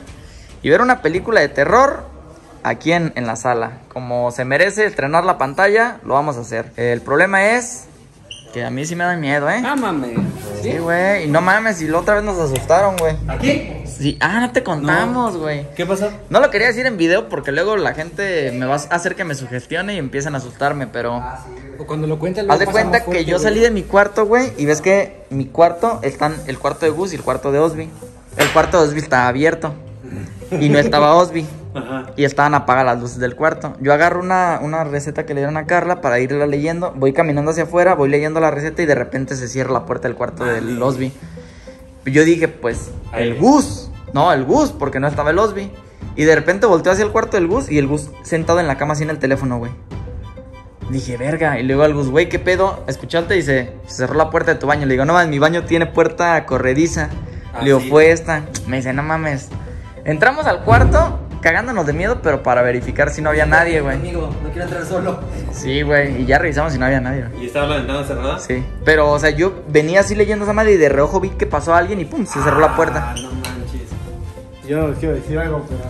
y ver una película de terror aquí en, en la sala. Como se merece estrenar la pantalla, lo vamos a hacer. El problema es que a mí sí me da miedo, ¿eh? Ah, mames. Sí, güey. ¿Sí? Y no mames, y la otra vez nos asustaron, güey. ¿Aquí? Sí. Ah, no te contamos, güey. No. ¿Qué pasó? No lo quería decir en video porque luego la gente me va a hacer que me sugestione y empiezan a asustarme, pero... Ah, sí, o cuando lo cuentan... Haz de cuenta que fuerte, yo wey. salí de mi cuarto, güey, y ves que mi cuarto, están el cuarto de Gus y el cuarto de Osby. El cuarto de Osby estaba abierto y no estaba Osby. Ajá. Y estaban apagadas las luces del cuarto. Yo agarro una, una receta que le dieron a Carla para irla leyendo. Voy caminando hacia afuera, voy leyendo la receta y de repente se cierra la puerta del cuarto Ay. del Osby. Yo dije, pues, Ay. el Gus. No, el Gus, porque no estaba el Osby. Y de repente volteo hacia el cuarto del Gus y el Gus sentado en la cama así en el teléfono, güey. Dije, verga. Y le digo al Gus, güey, ¿qué pedo? Escuchaste y se, se cerró la puerta de tu baño. Le digo, no mames, mi baño tiene puerta corrediza. Ah, le digo, ¿sí? Fue esta. Me dice, no mames. Entramos al cuarto cagándonos de miedo, pero para verificar si no había nadie, güey. Amigo, no quiero entrar solo. Sí, güey, y ya revisamos si no había nadie, güey. ¿Y estaba la ventana cerrada? Sí, pero, o sea, yo venía así leyendo esa madre y de reojo vi que pasó alguien y pum, se cerró la puerta. Ah, no manches. Yo no quiero decir algo, pero...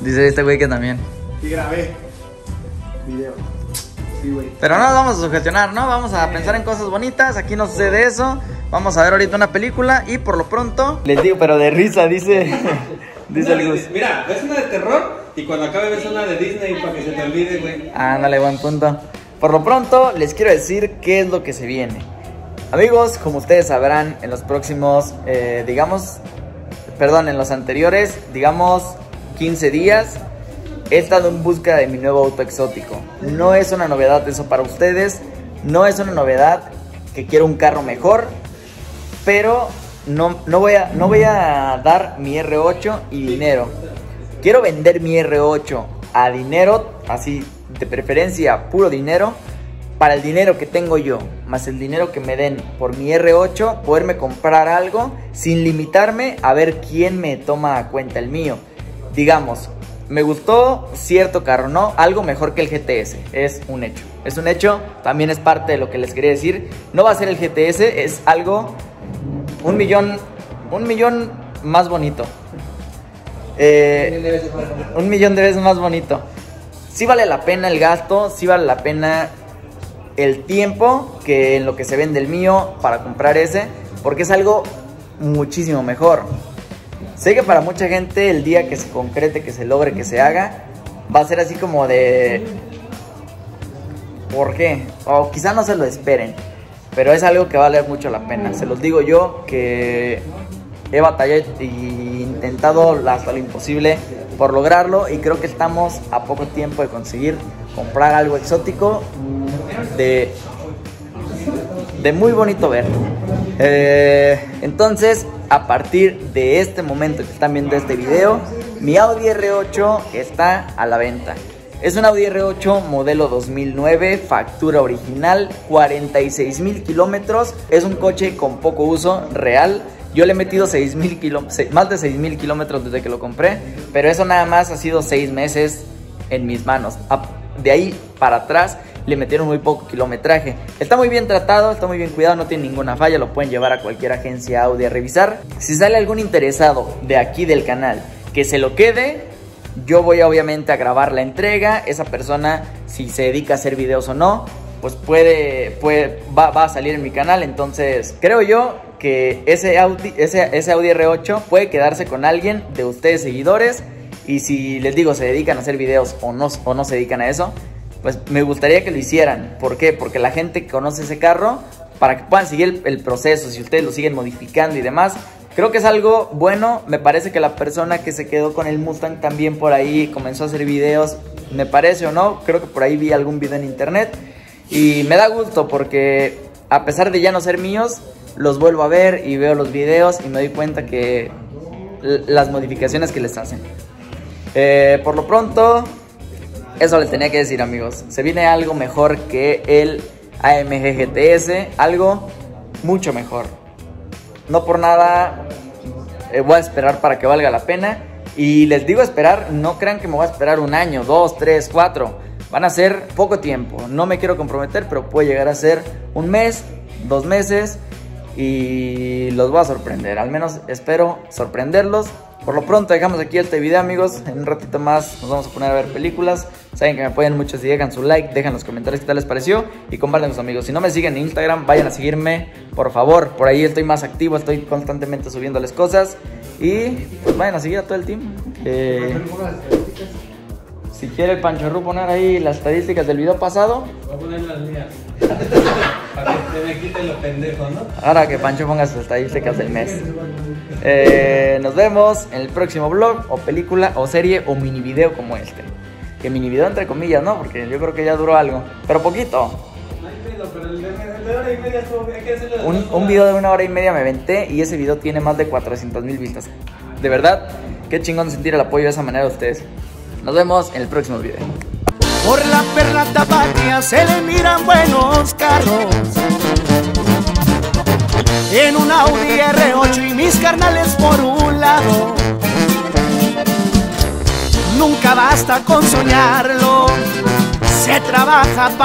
Dice este güey que también. Y grabé video. Sí, güey. Pero no nos vamos a sugestionar, ¿no? Vamos a eh. pensar en cosas bonitas, aquí no sucede eso. Vamos a ver ahorita una película y por lo pronto... Les digo, pero de risa, dice... Dice el Gus. Mira, ves una de terror y cuando acabe ves una de Disney para que se te olvide, güey. Ándale, buen punto. Por lo pronto, les quiero decir qué es lo que se viene. Amigos, como ustedes sabrán, en los próximos, eh, digamos, perdón, en los anteriores, digamos, quince días, he estado en busca de mi nuevo auto exótico. No es una novedad eso para ustedes, no es una novedad que quiero un carro mejor, pero... No, no, voy a, no voy a dar mi R ocho y dinero. Quiero vender mi R ocho a dinero, así de preferencia puro dinero, para el dinero que tengo yo, más el dinero que me den por mi R ocho, poderme comprar algo sin limitarme a ver quién me toma a cuenta el mío. Digamos, me gustó cierto carro, ¿no? Algo mejor que el G T S, es un hecho. Es un hecho, también es parte de lo que les quería decir. No va a ser el G T S, es algo... Un millón, un millón más bonito. Eh, un millón de veces más bonito. Sí vale la pena el gasto, sí vale la pena el tiempo que en lo que se vende el mío para comprar ese, porque es algo muchísimo mejor. Sé que para mucha gente el día que se concrete, que se logre, que se haga, va a ser así como de... ¿Por qué? O quizá no se lo esperen. Pero es algo que vale mucho la pena. Se los digo yo que he batallado e intentado hasta lo imposible por lograrlo. Y creo que estamos a poco tiempo de conseguir comprar algo exótico de, de muy bonito ver. Eh, entonces, a partir de este momento que están viendo este video, mi Audi R ocho está a la venta. Es un Audi R ocho modelo dos mil nueve, factura original, cuarenta y seis mil kilómetros. Es un coche con poco uso real. Yo le he metido seis mil kilómetros, más de seis mil kilómetros desde que lo compré. Pero eso nada más ha sido seis meses en mis manos. De ahí para atrás le metieron muy poco kilometraje. Está muy bien tratado, está muy bien cuidado, no tiene ninguna falla. Lo pueden llevar a cualquier agencia Audi a revisar. Si sale algún interesado de aquí del canal que se lo quede... Yo voy obviamente a grabar la entrega. Esa persona, si se dedica a hacer videos o no, pues puede, puede va, va a salir en mi canal. Entonces creo yo que ese Audi, ese, ese Audi R ocho puede quedarse con alguien de ustedes seguidores. Y si les digo, se dedican a hacer videos o no, o no se dedican a eso, pues me gustaría que lo hicieran. ¿Por qué? Porque la gente que conoce ese carro, para que puedan seguir el, el proceso, si ustedes lo siguen modificando y demás, creo que es algo bueno. Me parece que la persona que se quedó con el Mustang también por ahí comenzó a hacer videos, me parece, o no, creo que por ahí vi algún video en internet. Y me da gusto porque a pesar de ya no ser míos, los vuelvo a ver y veo los videos y me doy cuenta que las modificaciones que les hacen. Eh, por lo pronto, eso les tenía que decir, amigos. Se viene algo mejor que el A M G G T S, algo mucho mejor. No por nada eh, voy a esperar para que valga la pena. Y les digo esperar, no crean que me voy a esperar un año, dos, tres, cuatro. Van a ser poco tiempo, no me quiero comprometer, pero puede llegar a ser un mes, dos meses. Y los voy a sorprender, al menos espero sorprenderlos. Por lo pronto dejamos aquí este video, amigos. En un ratito más nos vamos a poner a ver películas. Saben que me apoyan mucho si dejan su like, dejan los comentarios qué tal les pareció y compartan con sus amigos. Si no me siguen en Instagram, vayan a seguirme, por favor. Por ahí estoy más activo, estoy constantemente subiéndoles cosas. Y pues vayan a seguir a todo el team. eh, Si quiere el Pancho Rú poner ahí las estadísticas del video pasado. Voy a poner las mías. Para que se me quiten los pendejos, ¿no? Ahora que Pancho ponga sus estadísticas del mes. Eh, nos vemos en el próximo vlog, o película, o serie, o mini video como este. Que mini video entre comillas, ¿no? Porque yo creo que ya duró algo, pero poquito. Un, un video de una hora y media me aventé y ese video tiene más de cuatrocientas mil vistas. De verdad, qué chingón sentir el apoyo de esa manera de ustedes. Nos vemos en el próximo video. Por la perla tapatía se le miran buenos carros. En un Audi R ocho y mis carnales por un lado. Nunca basta con soñarlo, se trabaja para...